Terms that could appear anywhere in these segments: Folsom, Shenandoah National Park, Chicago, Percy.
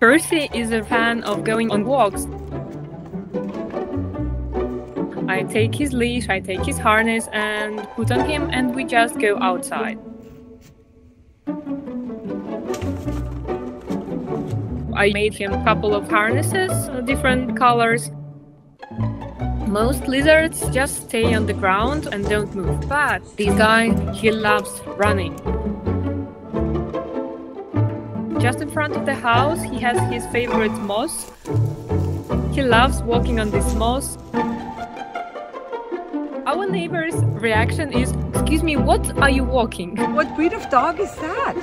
Percy is a fan of going on walks. I take his leash, I take his harness and put on him, and we just go outside. I made him a couple of harnesses, different colors. Most lizards just stay on the ground and don't move, but this guy, he loves running. Just in front of the house, he has his favorite moss. He loves walking on this moss. Our neighbor's reaction is, "Excuse me, what are you walking?" What breed of dog is that?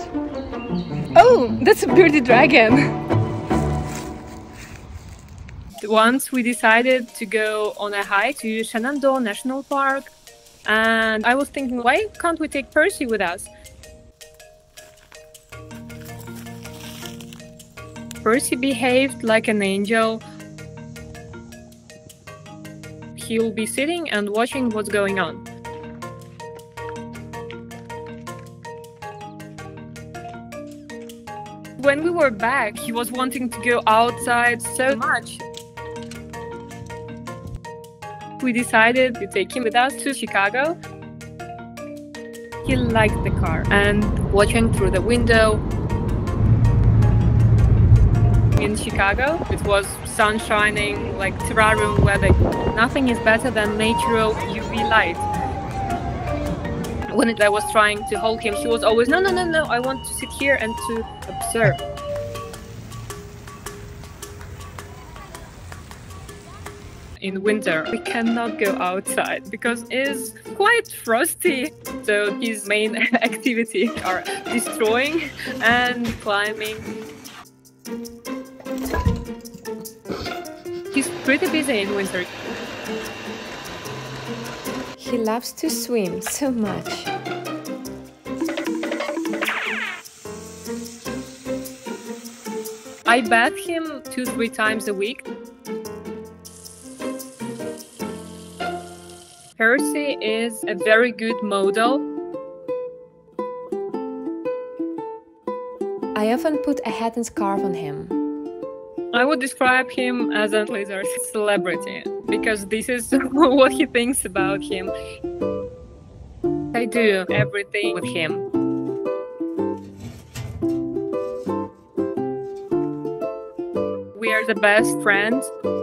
Oh, that's a bearded dragon. Once we decided to go on a hike to Shenandoah National Park, and I was thinking, why can't we take Percy with us? Percy behaved like an angel. He'll be sitting and watching what's going on. When we were back, he was wanting to go outside so much. We decided to take him with us to Chicago. He liked the car and watching through the window. In Chicago, it was sun shining, like terrarium weather. Nothing is better than natural UV light. When I was trying to hold him, he was always, "No, no, no, no, I want to sit here and to observe." In winter, we cannot go outside because it's quite frosty. So his main activities are destroying and climbing. He's pretty busy in winter. He loves to swim so much. I bathe him 2-3 times a week. Percy is a very good model. I often put a hat and scarf on him. I would describe him as a lizard celebrity, because this is what he thinks about him. I do everything with him. We are the best friends.